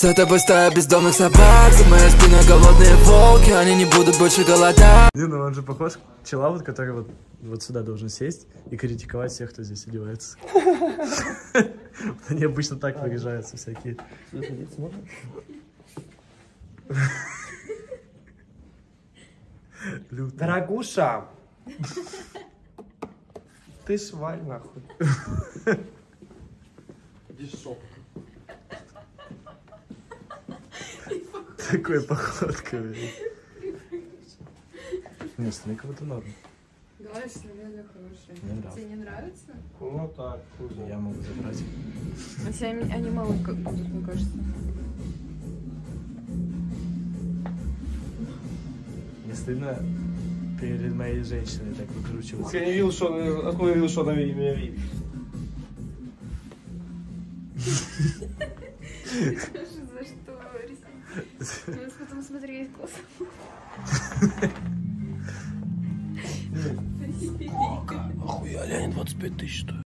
За тобой стая бездомных собак, за моей спиной голодные волки, они не будут больше голодать. Не, ну он же похож чела, вот, который вот сюда должен сесть и критиковать всех, кто здесь одевается. Они обычно так выезжаются всякие. Дорогуша, ты шваль нахуй. Без шока. Такой походка, блин. Не, слайка вот и норм. Говоришь, что реально хорошая. Тебе не нравится? Ну так, я могу забрать. Они мало будут, мне кажется. Не стыдно перед моей женщиной так выкручиваться? Я не видел, что она... Откуда я видел, что она меня видит? За что? Потом смотри, есть глаза. Охуя, Ленин, 25 тысяч стоит.